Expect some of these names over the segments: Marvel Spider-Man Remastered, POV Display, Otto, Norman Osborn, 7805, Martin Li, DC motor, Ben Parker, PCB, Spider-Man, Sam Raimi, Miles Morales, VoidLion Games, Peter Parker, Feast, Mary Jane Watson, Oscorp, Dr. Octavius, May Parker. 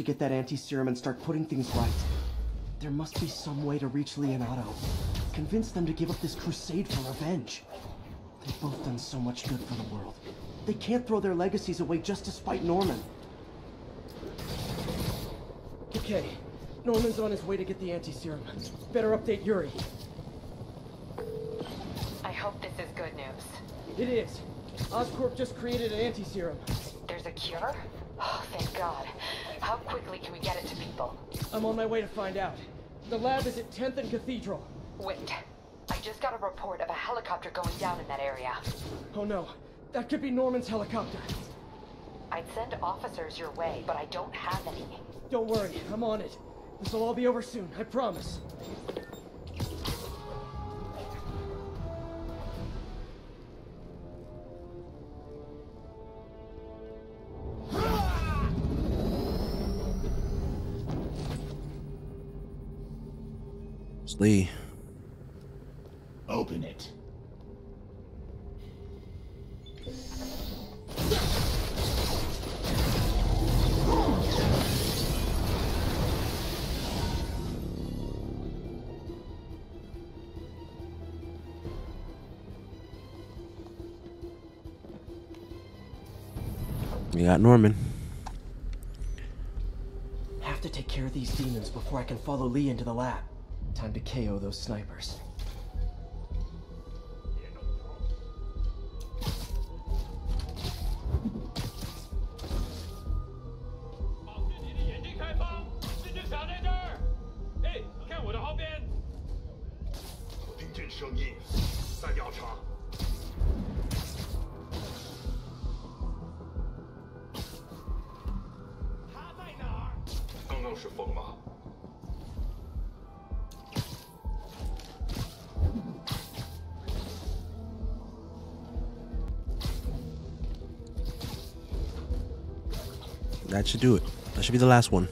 to get that anti-serum and start putting things right. There must be some way to reach Li and Otto. Convince them to give up this crusade for revenge. They've both done so much good for the world. They can't throw their legacies away just to spite Norman. Okay, Norman's on his way to get the anti-serum. Better update Yuri. I hope this is good news. It is. Oscorp just created an anti-serum. There's a cure? Oh, thank God. How quickly can we get it to people? I'm on my way to find out. The lab is at 10th and Cathedral. Wait. I just got a report of a helicopter going down in that area. Oh no. That could be Norman's helicopter. I'd send officers your way, but I don't have any. Don't worry. I'm on it. This will all be over soon. I promise. Li. Open it. We got Norman. Have to take care of these demons before I can follow Li into the lab. Time to KO those snipers. That should do it. That should be the last one.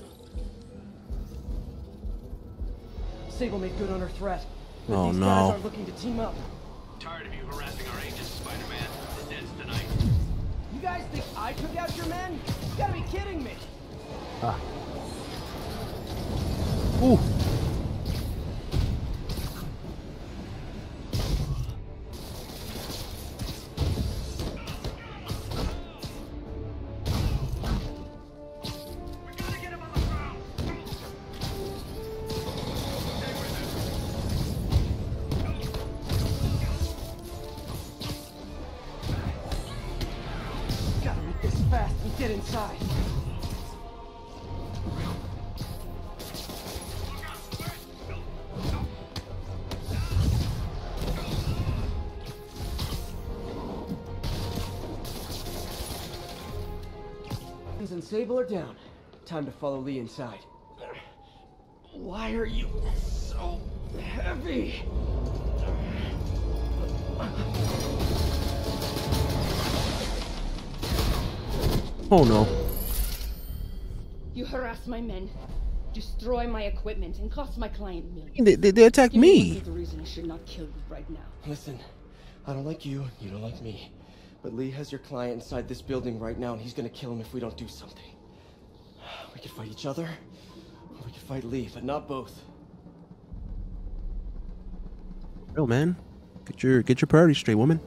Sable made good on her threat. But oh, these no. Guys aren't looking to team up. Tired of you harassing our agents, Spider-Man. The dead's tonight. You guys think I took out your men? You gotta be kidding me. Ah. Ooh. And Sable are down. Time to follow Li inside. Why are you so heavy? Oh no. You harass my men, destroy my equipment, and cost my client millions. They attacked me. The reason I should not kill you right now. Listen, I don't like you, you don't like me. But Li has your client inside this building right now, and he's gonna kill him if we don't do something. We could fight each other, or we could fight Li, but not both. Real man, get your priorities straight, woman.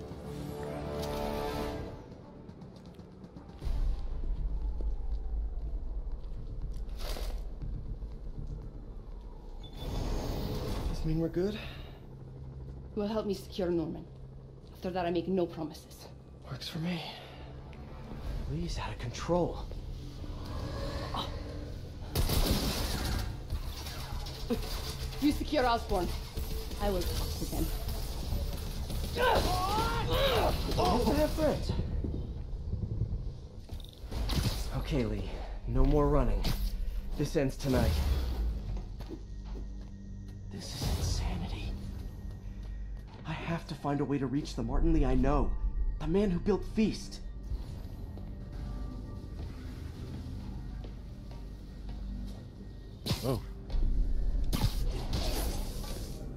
Does this mean we're good? You will help me secure Norman. After that, I make no promises. Works for me. Lee's out of control. Oh. You secure Osborn. I will talk to them. What happened? Okay, Li. No more running. This ends tonight. This is insanity. I have to find a way to reach the Martin Li I know. The man who built Feast. Oh.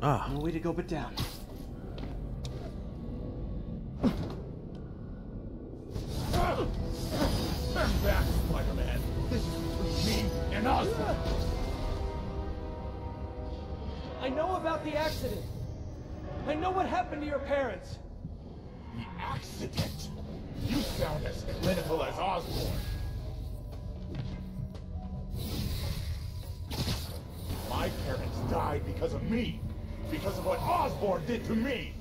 Ah. No way to go but down. Stand back, Spider-Man. This is between me and I know about the accident. I know what happened to your parents. The accident? You sound as clinical as Oscorp. My parents died because of me, because of what Osborn did to me.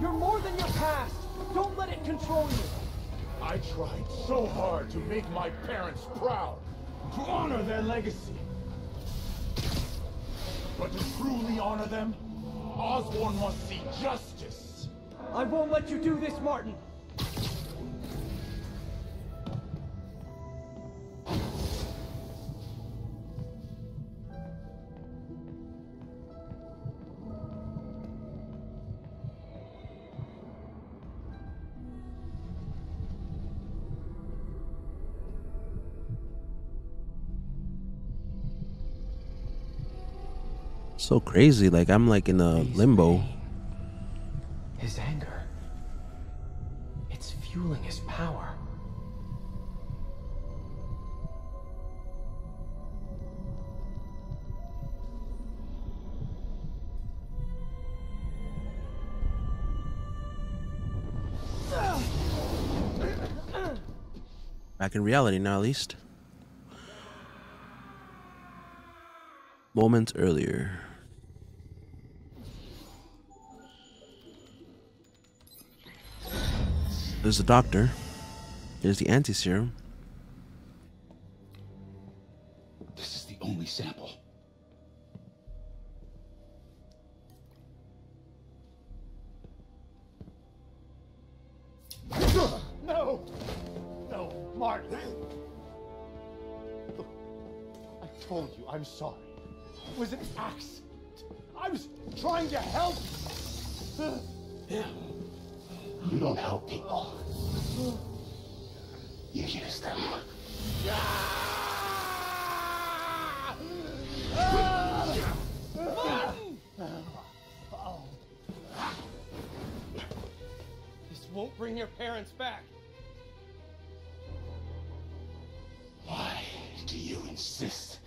You're more than your past. Don't let it control you. I tried so hard to make my parents proud, to honor their legacy. But to truly honor them, Osborn must see justice. I won't let you do this, Martin. So crazy, like I'm like in a limbo. His anger, it's fueling his power. Back in reality now, at least. Moments earlier. There's the doctor. There's the anti-serum. This is the only sample. No! No, Martin! Look, I told you, I'm sorry. It was an accident. I was trying to help. Yeah. You don't help people. You use them. This won't bring your parents back. Why do you insist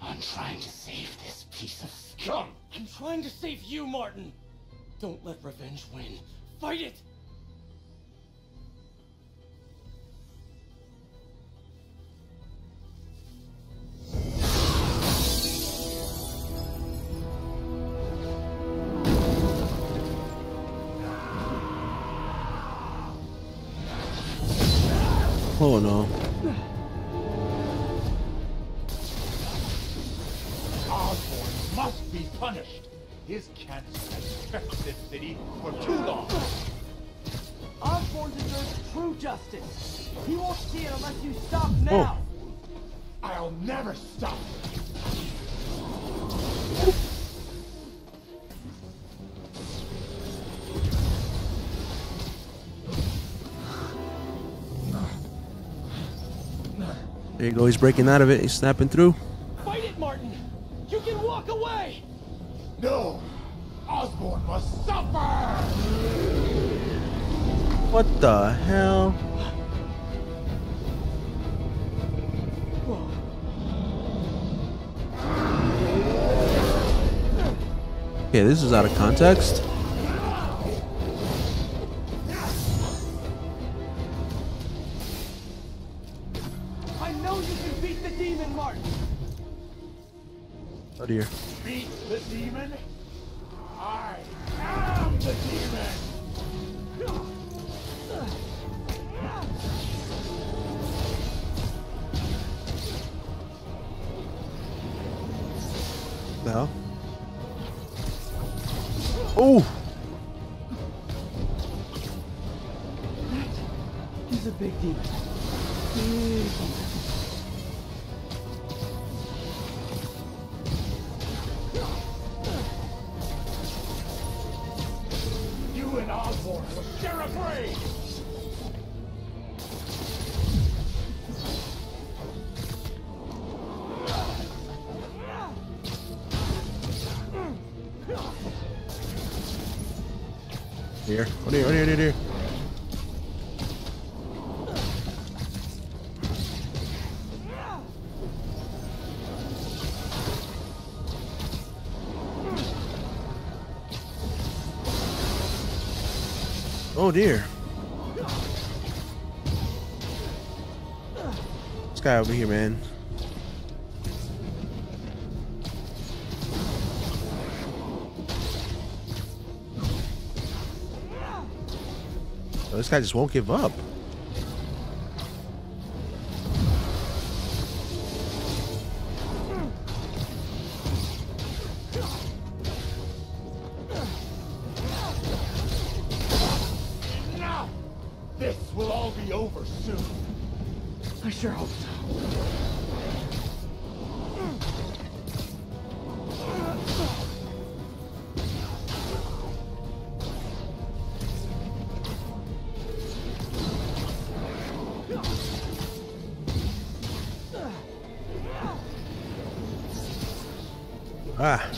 on trying to save this piece of scum? I'm trying to save you, Martin. Don't let revenge win. Fight it! Oh no. Osborn must be punished. His cancer has kept this city for too long. Osborn deserves true justice. He won't see it unless you stop now. Oh. I'll never stop. There you go, he's breaking out of it, he's snapping through. Fight it, Martin! You can walk away! No! Osborn must suffer! What the hell? Okay, this is out of context. Oh dear. Beat the demon? I am the demon! No. Oh! That is a big demon. Big demon. Here. Oh dear, oh dear, oh dear. Oh dear. This guy over here, man. Oh, this guy just won't give up. Ah.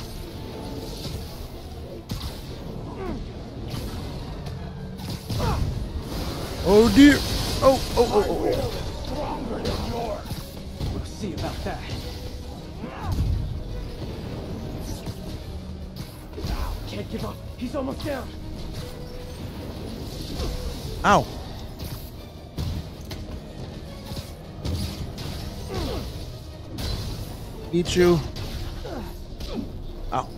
Oh dear. Oh, oh, oh, oh. Is stronger than yours. We'll see about that. Can't give up. He's almost down. Ow. Eat you. Ow.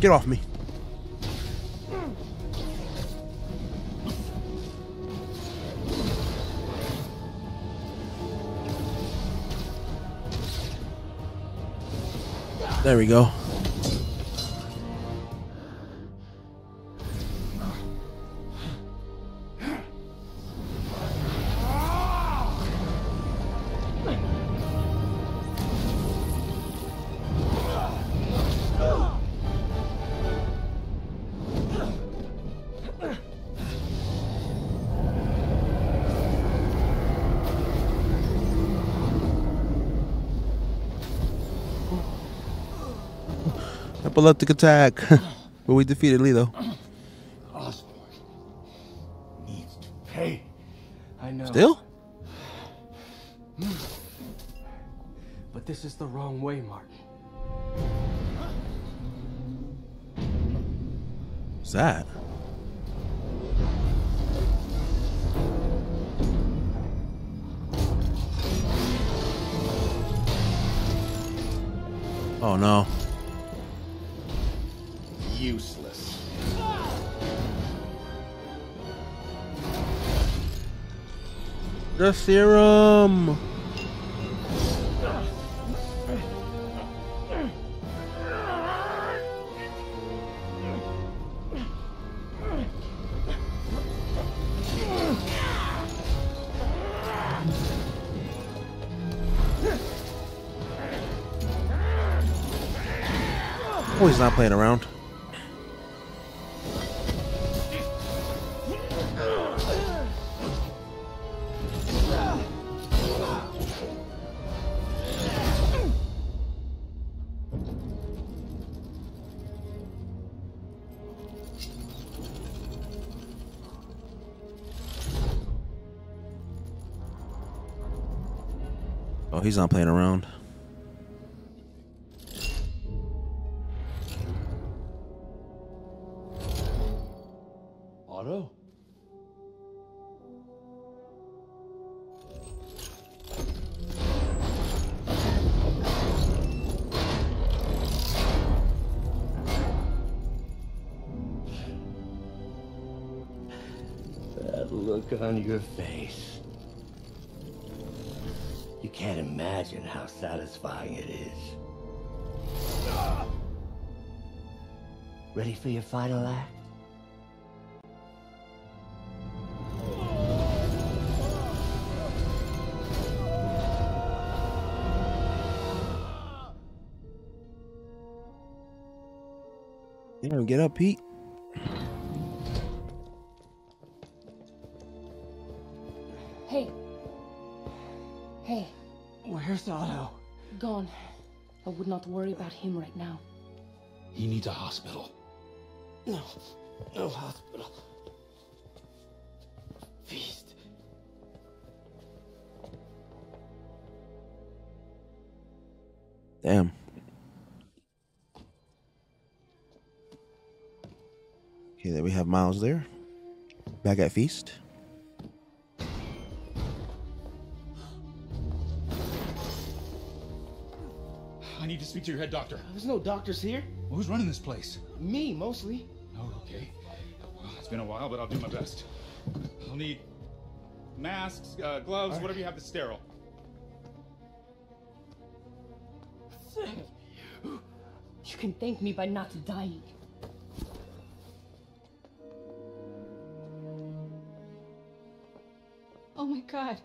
Get off me. There we go. Epileptic attack, but we defeated Lilo. Oscorp needs to pay. I know. Still? But this is the wrong way, Martin. What's that? Oh no. Useless. The serum. Oh, he's not playing around. Oh, he's not playing around. Otto? That look on your face. You can't imagine how satisfying it is. Ready for your final act? Damn, get up, Pete. Otto. Gone. I would not worry about him right now. He needs a hospital. No, no hospital. Feast. Damn. Okay, there we have Miles there. Back at Feast. I need to speak to your head doctor. There's no doctors here. Well, who's running this place? Me, mostly. Oh, okay. Well, it's been a while, but I'll do my best. I'll need masks, gloves, right, whatever you have that's sterile. You can thank me by not dying. Oh my God.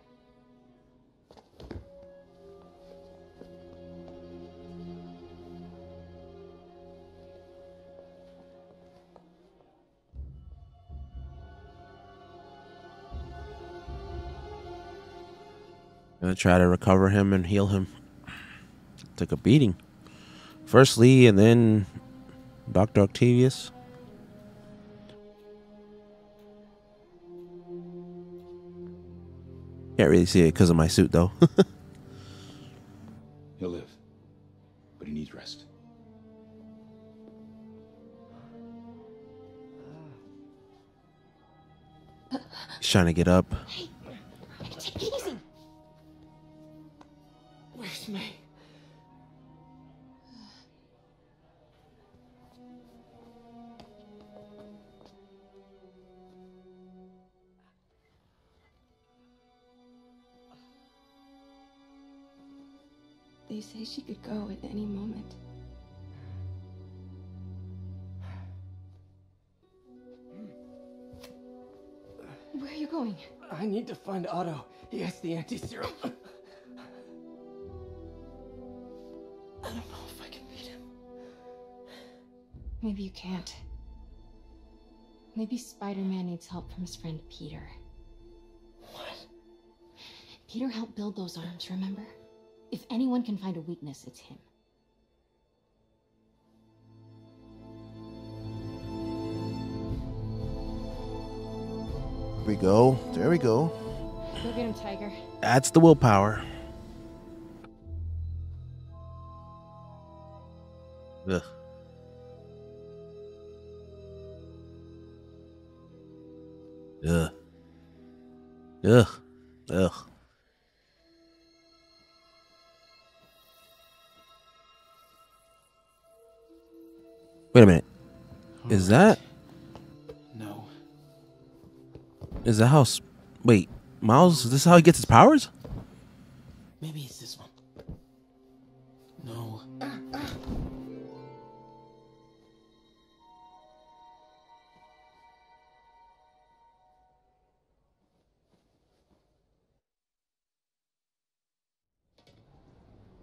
Gonna try to recover him and heal him. Took a beating. First Lee and then Dr. Octavius. Can't really see it because of my suit though. He'll live, but he needs rest. He's trying to get up. Hey, take it easy. Where's May? They say she could go at any moment. Where are you going? I need to find Otto. He has the anti-serum. I don't know if I can beat him. Maybe you can't. Maybe Spider-Man needs help from his friend Peter. What? Peter helped build those arms, remember? If anyone can find a weakness, it's him. Here we go. There we go. Go get him, Tiger. That's the willpower. Ugh. Ugh. Ugh. Ugh. Wait a minute. Is that? No. Is that how? Wait, Miles. Is this how he gets his powers? Maybe it's this one. No.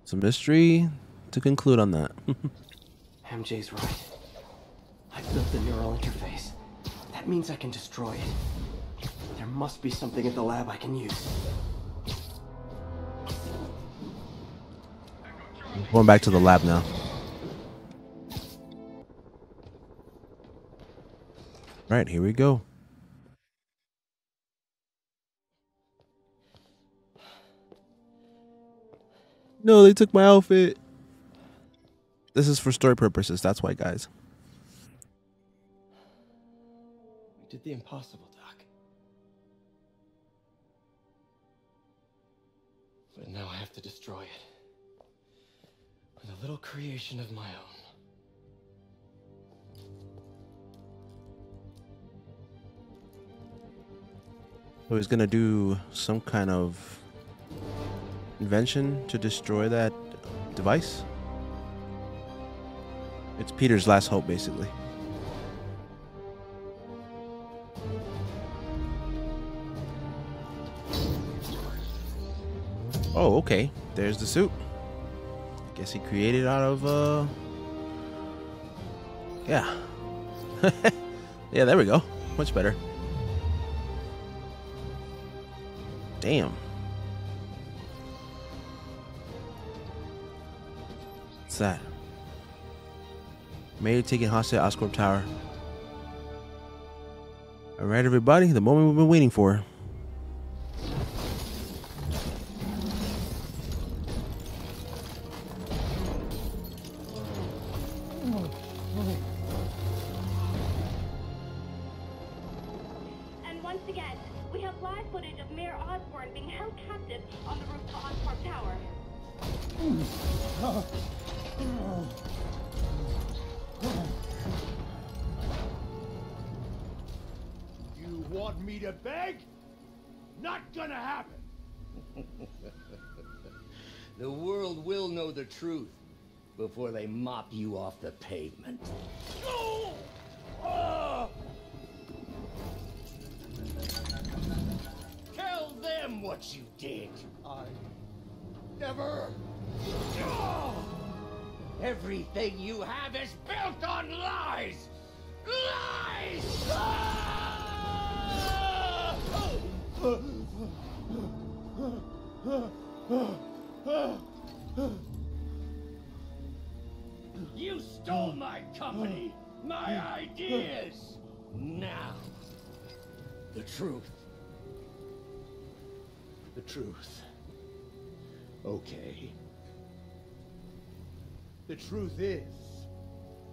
It's a mystery to conclude on that. MJ's right. I've built the neural interface. That means I can destroy it. There must be something at the lab I can use. I'm going back to the lab now. All right, here we go. No, they took my outfit. This is for story purposes. That's why, guys. Did the impossible, Doc. But now I have to destroy it. With a little creation of my own. So he's gonna do some kind of invention to destroy that device. It's Peter's last hope, basically. Oh, okay. There's the suit. I guess he created out of, yeah. Yeah, there we go. Much better. Damn. What's that? Mayor taking hostage at Oscorp Tower. Alright, everybody. The moment we've been waiting for. You want me to beg? Not gonna happen. The world will know the truth before they mop you off the pavement. Oh! Tell them what you did. I never... Oh! Everything you have is built on lies! Lies! Ah! You stole my company, my ideas! Now, the truth. The truth. Okay. The truth is,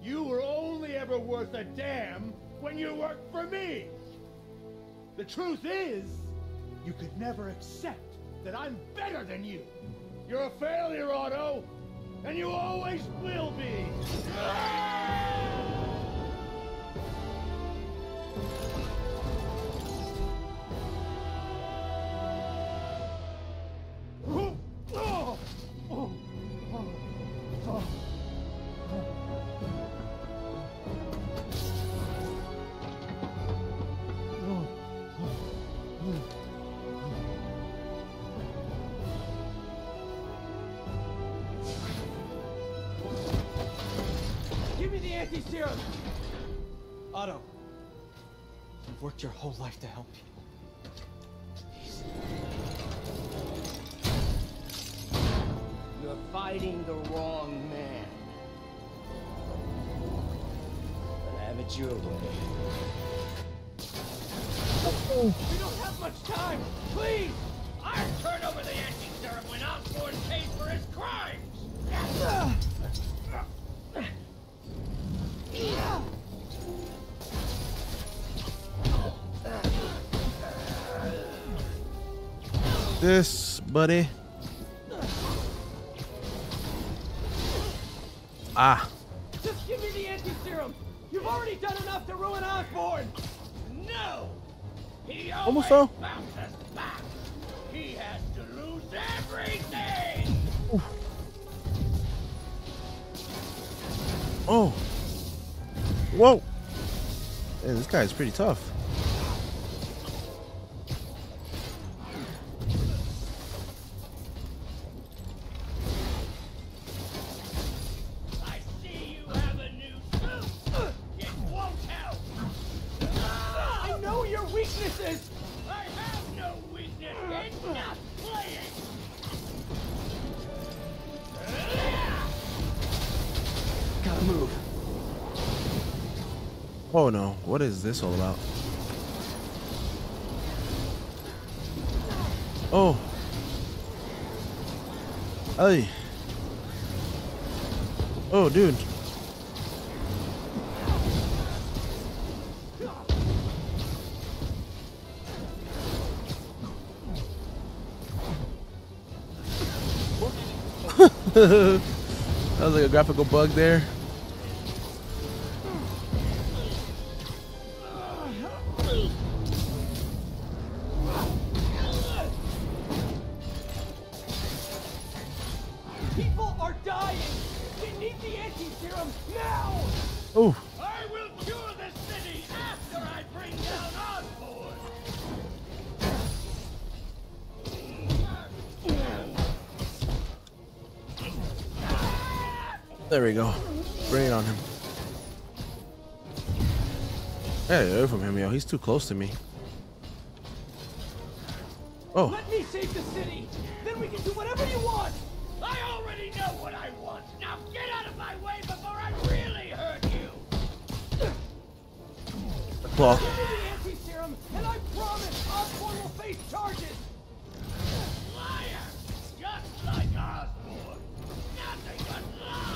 you were only ever worth a damn when you worked for me! The truth is, you could never accept that I'm better than you! You're a failure, Otto! And you always will be! Otto, you've worked your whole life to help people. Please. You're fighting the wrong man. But have it your way. We don't have much time! Please! I'll turn over the anti-serum when Osborn pays for his crimes! This, buddy. Ah. Just give me the anti-serum. You've already done enough to ruin Osborn. No. He almost bounces back. He has to lose everything. Oof. Oh. Whoa. Hey, this guy's pretty tough. Oh no, what is this all about? Oh. Hey. Oh, dude. That was like a graphical bug there. There we go. Bring it on him. Hey, away from him, yo. He's too close to me. Oh. Let me save the city. Then we can do whatever you want. I already know what I want. Now get out of my way before I really hurt you. The claw. Give me the anti-serum, and I promise Osborn will face charges. Liar, just like Osborn. Nothing but lies.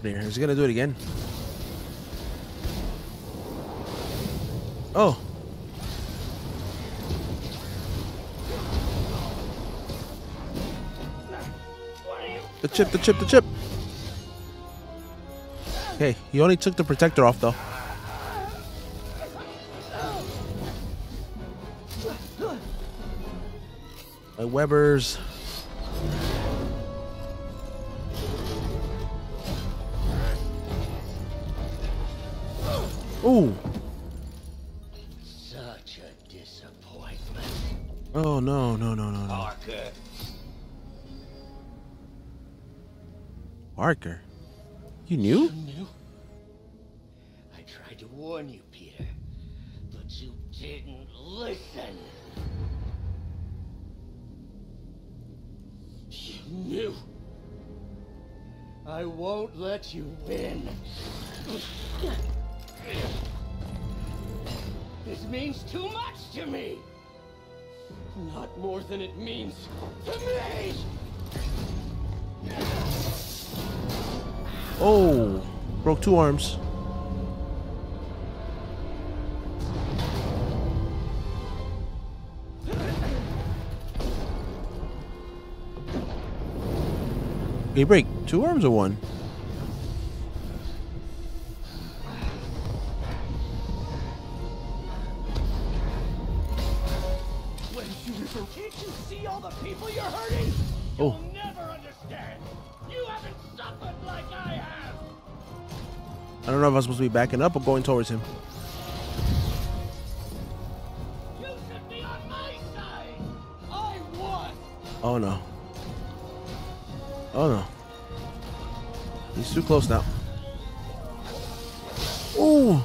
He's gonna do it again. Oh. The chip. Hey, he only took the protector off though. My Webbers. Ooh. Such a disappointment. Oh no. Parker? You knew? You knew? I tried to warn you, Peter, but you didn't listen. You knew. I won't let you win. This means too much to me. Not more than it means to me. Oh, broke two arms. He break two arms or one? When you can't you see all the people you're hurting? Oh. You'll never understand. You haven't suffered like I have. I don't know if I'm supposed to be backing up or going towards him. You should be on my side. I won. Oh no. Oh no. He's too close now. Ooh.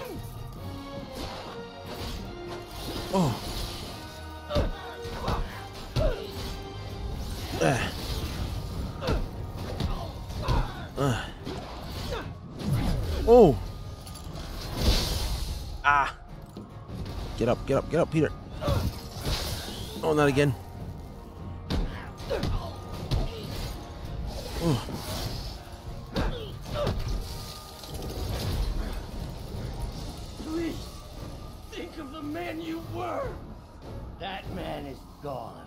Oh. Oh. Ah. Get up, Peter. Oh, not again. Oh. Please, think of the man you were. That man is gone.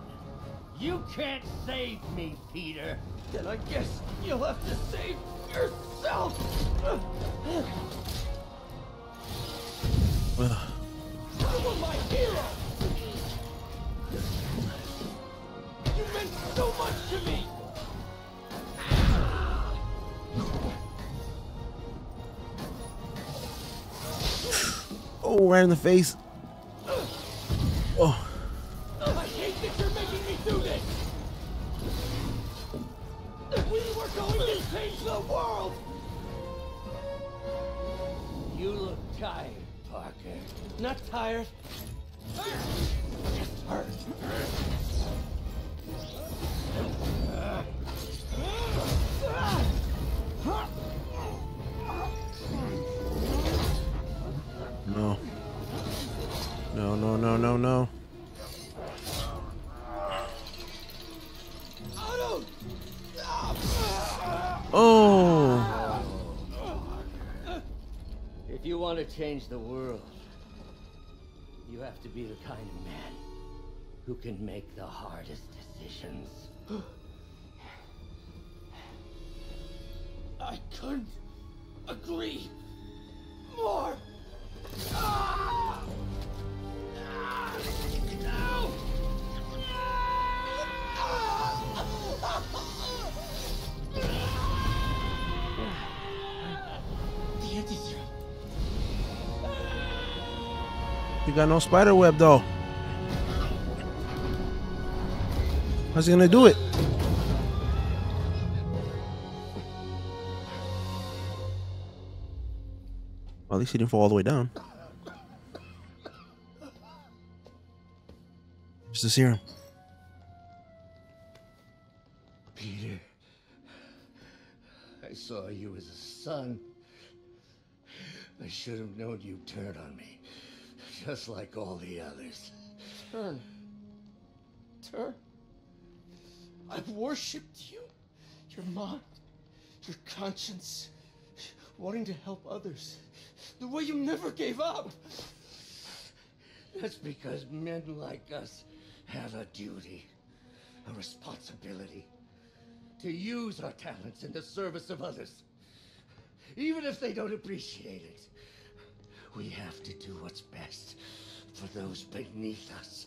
You can't save me, Peter. Then I guess you'll have to save yourself. I'm my hero. You meant so much to me. Oh, right in the face. Oh. I hate that you're making me do this. We were going to change the world. You look tired, Parker. Not tired. Just hurt. No. No. Oh. If you want to change the world, you have to be the kind of man who can make the hardest decisions. I couldn't agree more. You got no spider web though. How's he gonna do it? Well, at least he didn't fall all the way down. Just a serum. Peter, I saw you as a son. I should have known you'd turn on me, just like all the others. Turn. I've worshipped you, your mind, your conscience, wanting to help others, the way you never gave up. That's because men like us have a duty, a responsibility, to use our talents in the service of others. Even if they don't appreciate it, we have to do what's best for those beneath us,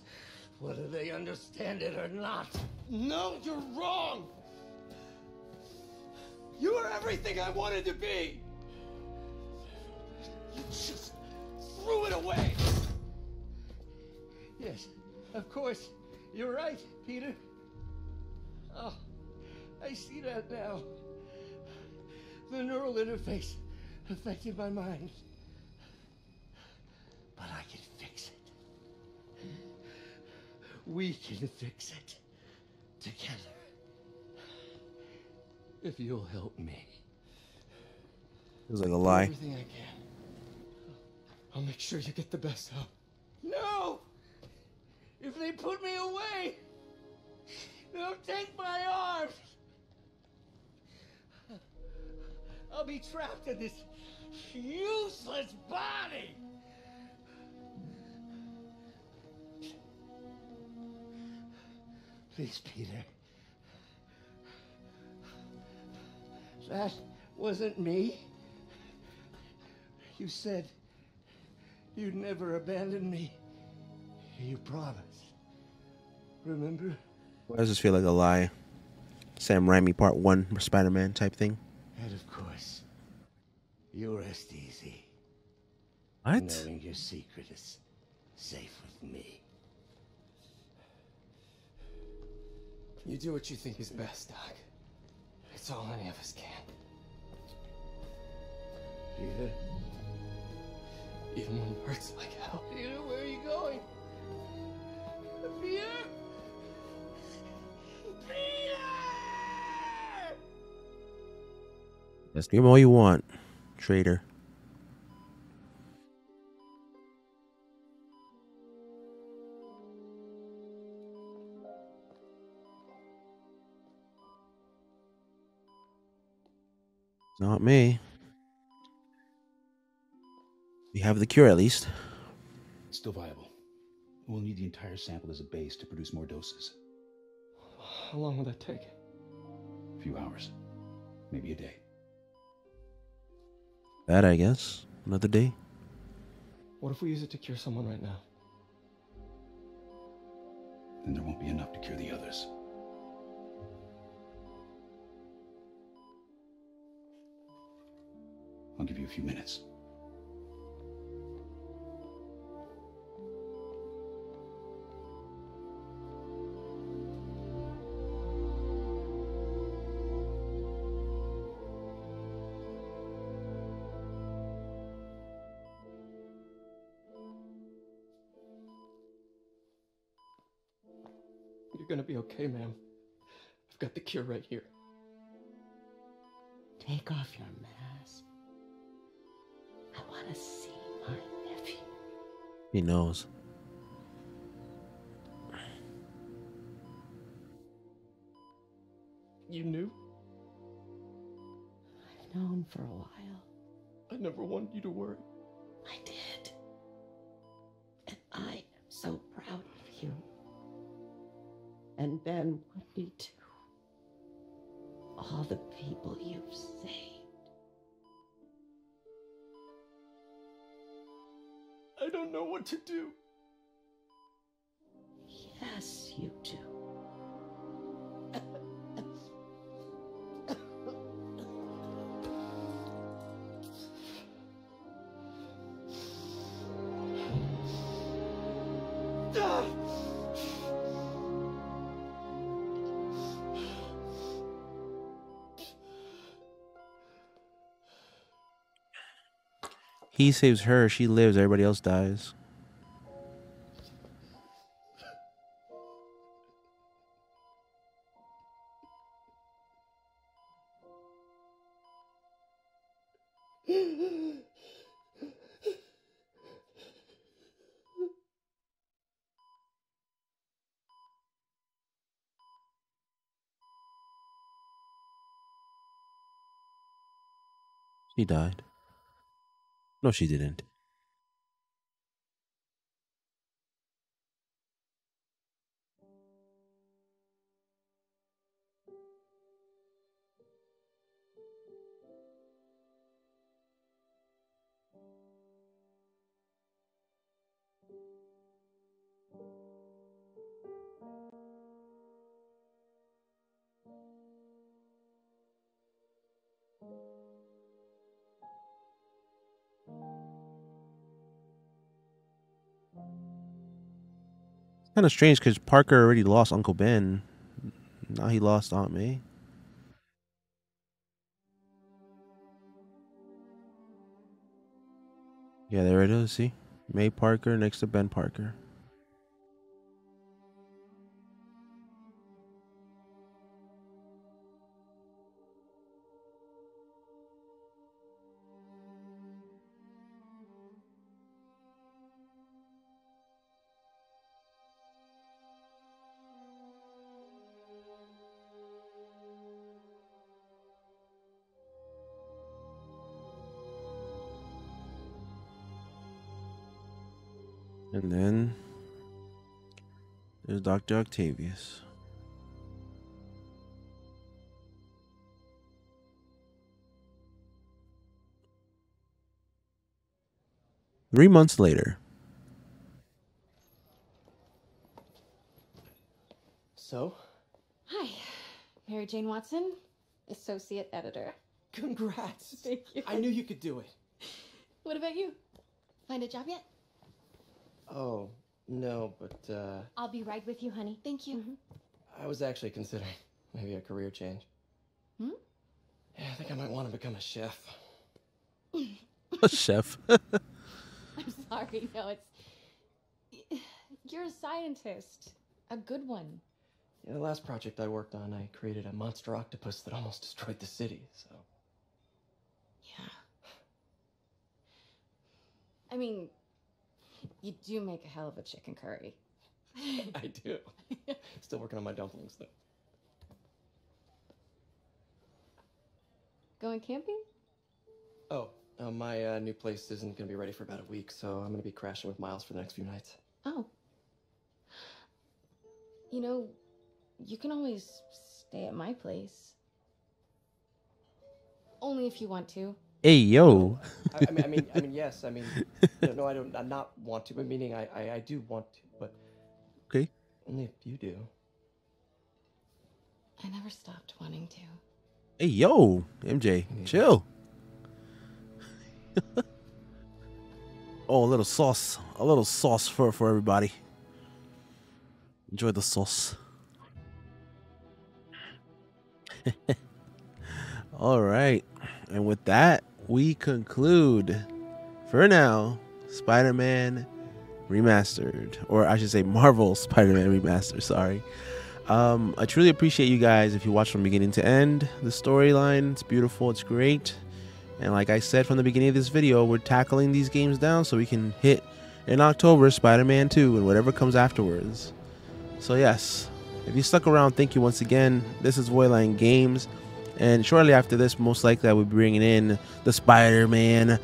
whether they understand it or not. No, you're wrong! You are everything I wanted to be! You just threw it away! Yes, of course. You're right, Peter. Oh, I see that now. The neural interface affected my mind. But I can fix it. We can fix it together. If you'll help me. It was like a lie. Everything I can. I'll make sure you get the best help. No! If they put me away, they'll take my arms. I'll be trapped in this useless body. Please, Peter. That wasn't me. You said you'd never abandon me. You promise. Remember? Why does this feel like a lie? Sam Raimi Part 1 Spider-Man type thing? And of course, you rest easy. What? Knowing your secret is safe with me. You do what you think is best, Doc. It's all any of us can. Peter? Even when it hurts like hell. Peter, where are you going? Peter! Peter! Just give him all you want, traitor. Not me. We have the cure, at least. It's still viable. We'll need the entire sample as a base to produce more doses. How long will that take? A few hours. Maybe a day. That, I guess. Another day. What if we use it to cure someone right now? Then there won't be enough to cure the others. I'll give you a few minutes. Gonna be okay, ma'am. I've got the cure right here. Take off your mask. I want to see my nephew. He knows. You knew? I've known for a while. I never wanted you to worry. I did. And I am so proud of you. And Ben would be too. All the people you've saved. I don't know what to do. Yes, you do. He saves her, she lives, everybody else dies. She died. No, she didn't. It's kind of strange because Parker already lost Uncle Ben. Now he lost Aunt May. Yeah, there it is. See? May Parker next to Ben Parker. And then there's Dr. Octavius. Three months later. So? Hi, Mary Jane Watson, associate editor. Congrats. Thank you. I knew you could do it. What about you? Find a job yet? Oh, no, but, I'll be right with you, honey. Thank you. Mm-hmm. I was actually considering maybe a career change. Hmm? Yeah, I think I might want to become a chef. A chef? I'm sorry, no, it's... You're a scientist. A good one. Yeah, the last project I worked on, I created a monster octopus that almost destroyed the city, so... Yeah. I mean... You do make a hell of a chicken curry. I do. Still working on my dumplings, though. Going camping? Oh, my new place isn't going to be ready for about a week, so I'm going to be crashing with Miles for the next few nights. Oh. You know, you can always stay at my place. Only if you want to. Hey, yo. I mean, yes. I mean, no, I don't. I not want to, but meaning I do want to, but okay. Only if you do. I never stopped wanting to. Hey, yo, MJ, chill. Oh, a little sauce for everybody. Enjoy the sauce. All right, and with that. We conclude, for now, Spider-Man Remastered, or I should say Marvel Spider-Man Remastered, sorry. I truly appreciate you guys if you watch from beginning to end. The storyline, it's beautiful, it's great. And like I said from the beginning of this video, we're tackling these games down so we can hit, in October, Spider-Man 2 and whatever comes afterwards. So yes, if you stuck around, thank you once again. This is VoidLion Games. And shortly after this, most likely I will be bringing in the Spider-Man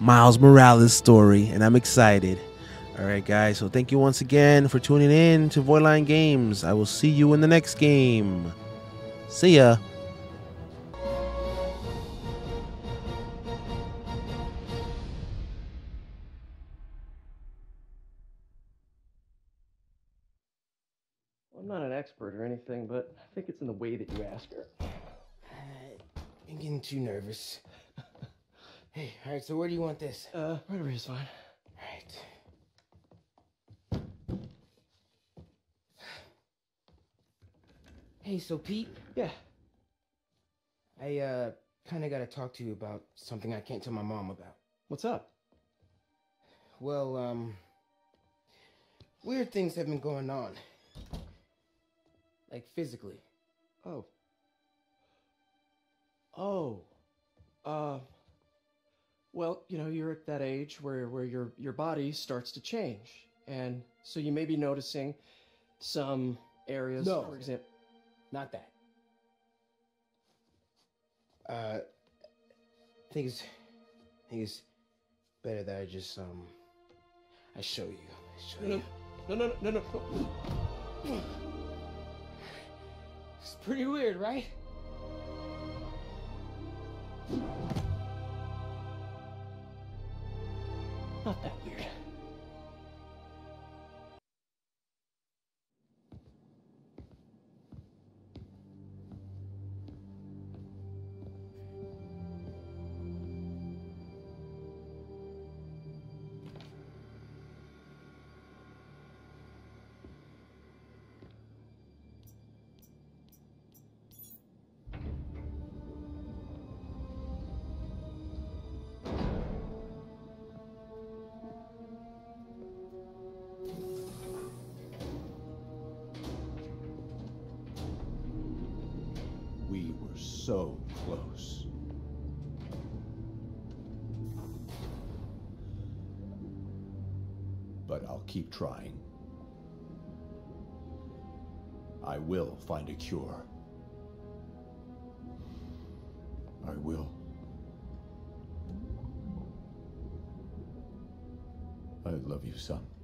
Miles Morales story. And I'm excited. All right, guys. So thank you once again for tuning in to VoidLion Games. I will see you in the next game. See ya. I'm not an expert or anything, but I think it's in the way that you ask her. I'm getting too nervous. Hey, all right, so where do you want this? Right over here is fine. All right. Hey, so Pete? Yeah? I, kind of got to talk to you about something I can't tell my mom about. What's up? Well, weird things have been going on. Like, physically. Oh. Oh, well, you know, you're at that age where your body starts to change. And so you may be noticing some areas, no, for example. Not that. I think it's better that I just, I show you. No. It's pretty weird, right? Not that weird. so close. But I'll keep trying. I will find a cure. I will. I love you, son.